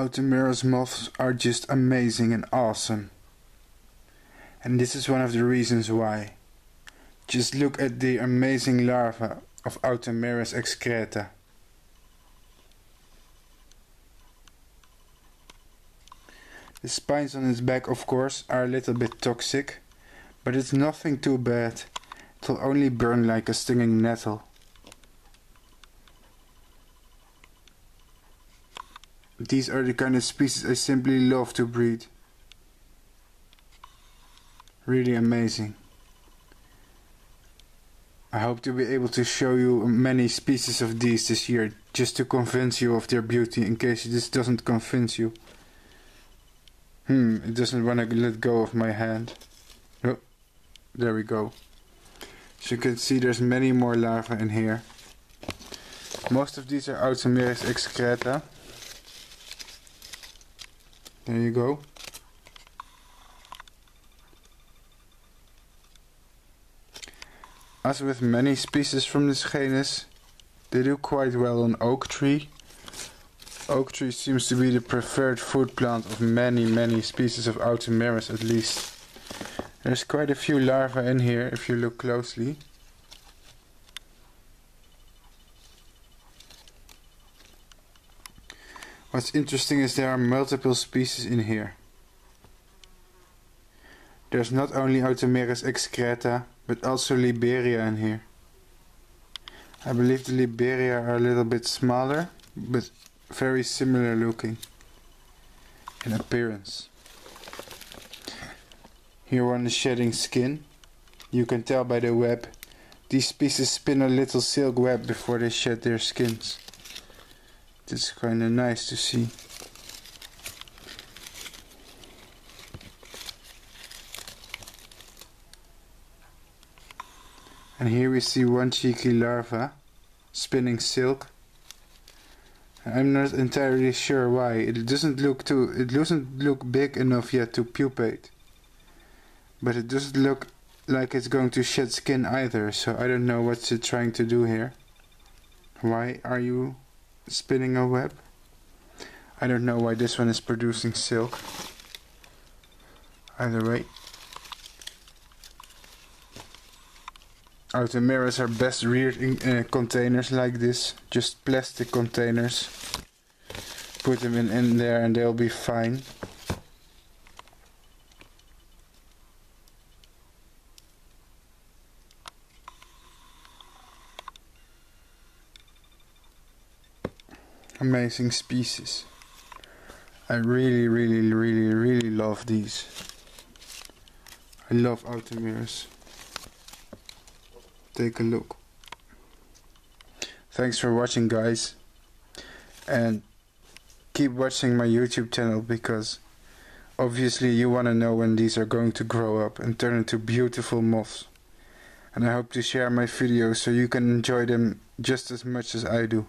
Automeris moths are just amazing and awesome. And this is one of the reasons why. Just look at the amazing larvae of Automeris excreta. The spines on its back, of course, are a little bit toxic, but it's nothing too bad. It'll only burn like a stinging nettle. These are the kind of species I simply love to breed. Really amazing. I hope to be able to show you many species of these this year, just to convince you of their beauty, in case this doesn't convince you. It doesn't want to let go of my hand. Oh, there we go. As you can see, there's many more larvae in here. Most of these are Automeris excreta. There you go. As with many species from this genus, they do quite well on oak tree. Oak tree seems to be the preferred food plant of many species of Automeris, at least. There's quite a few larvae in here if you look closely. What's interesting is there are multiple species in here. There's not only Automeris excreta, but also Liberia in here. I believe the Liberia are a little bit smaller, but very similar looking in appearance. Here one is shedding skin. You can tell by the web. These species spin a little silk web before they shed their skins. It's kind of nice to see. And here we see one cheeky larva spinning silk. I'm not entirely sure why. It doesn't look big enough yet to pupate, but it doesn't look like it's going to shed skin either, so I don't know what's it trying to do here. Why are you spinning a web? I don't know why this one is producing silk. Either way, Automeris are best reared in containers like this, just plastic containers. Put them in there and they'll be fine. Amazing species. I really love these. I love Automeris. Take a look. Thanks for watching, guys, and keep watching my YouTube channel, because obviously you want to know when these are going to grow up and turn into beautiful moths, and I hope to share my videos so you can enjoy them just as much as I do.